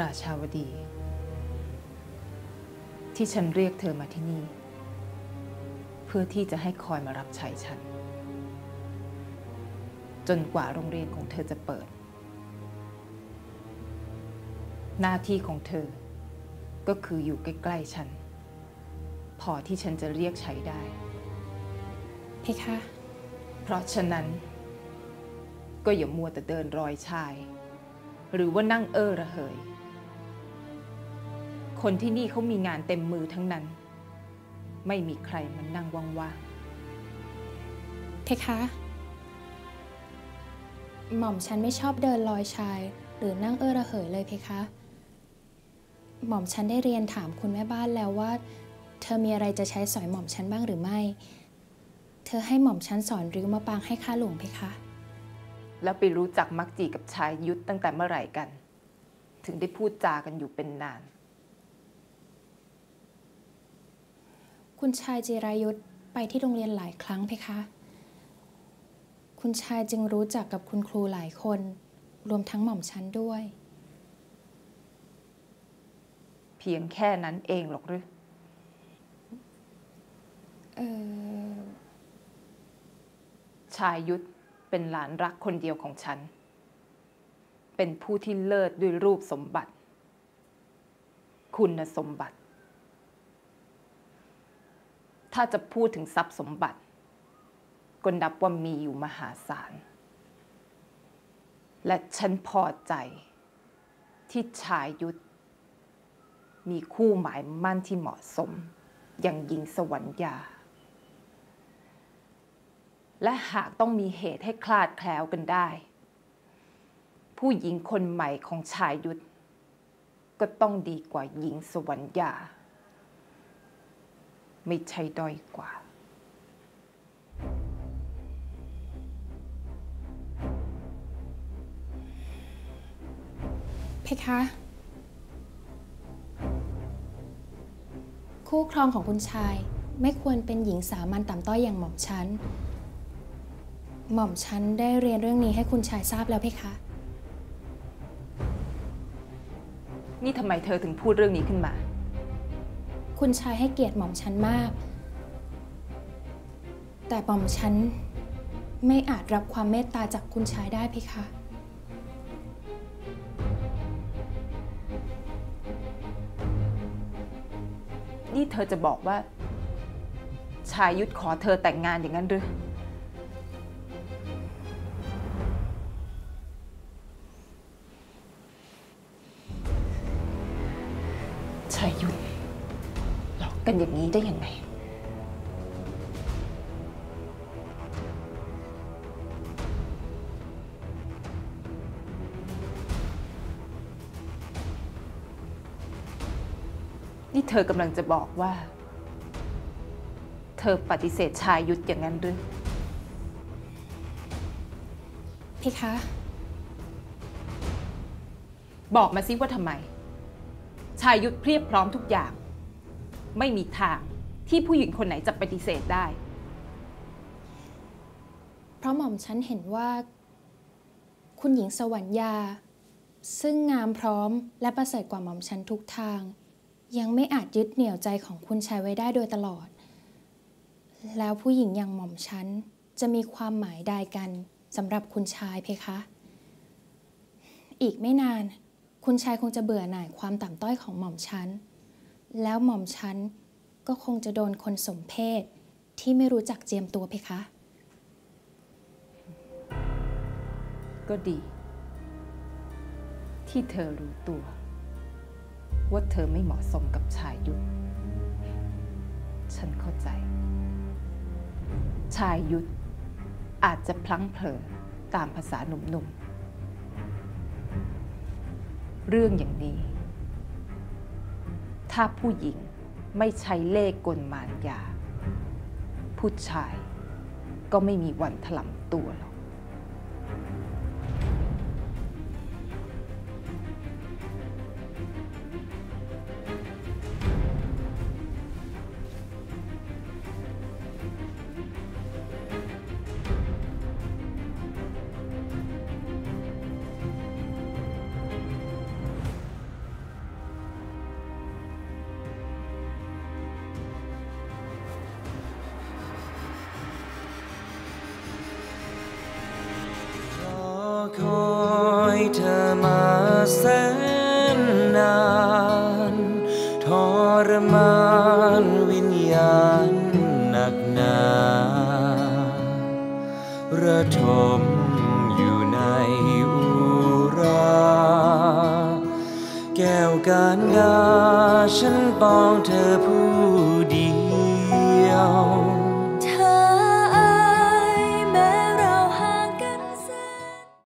ราชาวดีที่ฉันเรียกเธอมาที่นี่เพื่อที่จะให้คอยมารับใช้ฉันจนกว่าโรงเรียนของเธอจะเปิดหน้าที่ของเธอก็คืออยู่ใกล้ๆฉันพอที่ฉันจะเรียกใช้ได้เพคะเพราะฉะนั้นก็อย่ามัวแต่เดินรอยชายหรือว่านั่งเอ้อระเหยคนที่นี่เขามีงานเต็มมือทั้งนั้นไม่มีใครมันนั่งว่างๆเพคะหม่อมฉันไม่ชอบเดินรอยชายหรือนั่งเอ้อระเหยเลยเพคะหม่อมฉันได้เรียนถามคุณแม่บ้านแล้วว่าเธอมีอะไรจะใช้สอยหม่อมฉันบ้างหรือไม่เธอให้หม่อมฉันสอนริ้วมะปางให้ข้าหลวงเพคะแล้วไปรู้จักมักจีกับชายยุทธตั้งแต่เมื่อไหร่กันถึงได้พูดจากันอยู่เป็นนานคุณชายจิรายุทธไปที่โรงเรียนหลายครั้งเพคะคุณชายจึงรู้จักกับคุณครูหลายคนรวมทั้งหม่อมฉันด้วยเพียงแค่นั้นเองหรอกหรือชายยุทธเป็นหลานรักคนเดียวของฉันเป็นผู้ที่เลิศด้วยรูปสมบัติคุณสมบัติถ้าจะพูดถึงทรัพย์สมบัติก็นับว่ามีอยู่มหาศาลและฉันพอใจที่ชายยุทธมีคู่หมายมั่นที่เหมาะสมอย่างหญิงสวรรยาและหากต้องมีเหตุให้คลาดแคล้วกันได้ผู้หญิงคนใหม่ของชายยุทธก็ต้องดีกว่าหญิงสวรรยาไม่ใช่ด้อยกว่าเพคะคู่ครองของคุณชายไม่ควรเป็นหญิงสามัญต่ำต้อยอย่างหม่อมฉันหม่อมฉันได้เรียนเรื่องนี้ให้คุณชายทราบแล้วเพคะนี่ทำไมเธอถึงพูดเรื่องนี้ขึ้นมาคุณชายให้เกียรติหม่อมฉันมากแต่หม่อมฉันไม่อาจรับความเมตตาจากคุณชายได้เพคะนี่เธอจะบอกว่าชายยุทธขอเธอแต่งงานอย่างนั้นหรือชายยุทธหลอกกันอย่างนี้ได้ยังไงนี่เธอกำลังจะบอกว่าเธอปฏิเสธชายยุทธอย่างนั้นหรือเพคะบอกมาสิว่าทำไมชายยุทธเพียบพร้อมทุกอย่างไม่มีทางที่ผู้หญิงคนไหนจะปฏิเสธได้เพราะหม่อมฉันเห็นว่าคุณหญิงสวรรยาซึ่งงามพร้อมและประเสริฐกว่าหม่อมฉันทุกทางยังไม่อาจยึดเหนี่ยวใจของคุณชายไว้ได้โดยตลอดแล้วผู้หญิงอย่างหม่อมฉันจะมีความหมายใดกันสำหรับคุณชายเพคะอีกไม่นานคุณชายคงจะเบื่อหน่ายความต่ำต้อยของหม่อมฉันแล้วหม่อมฉันก็คงจะโดนคนสมเพศที่ไม่รู้จักเจียมตัวเพคะก็ดีที่เธอรู้ตัวว่าเธอไม่เหมาะสมกับชายยุทธฉันเข้าใจชายยุทธอาจจะพลั้งเผลอตามภาษาหนุ่มๆเรื่องอย่างนี้ถ้าผู้หญิงไม่ใช้เล่ห์กลมารยาผู้ชายก็ไม่มีวันถลำตัวหรอก เธอมาแสนนานทรมานวิญญาณหนักหนาระทมอยู่ในอุราแก้วการดาฉันปองเธอผู้เดียว